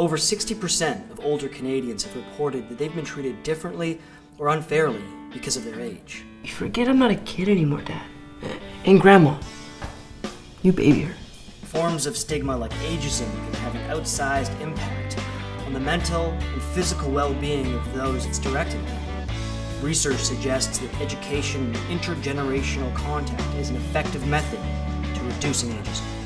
Over 60% of older Canadians have reported that they've been treated differently or unfairly because of their age. You forget I'm not a kid anymore, Dad. And Grandma. You baby her. Forms of stigma like ageism can have an outsized impact on the mental and physical well-being of those it's directed at. Research suggests that education and intergenerational contact is an effective method to reducing ageism.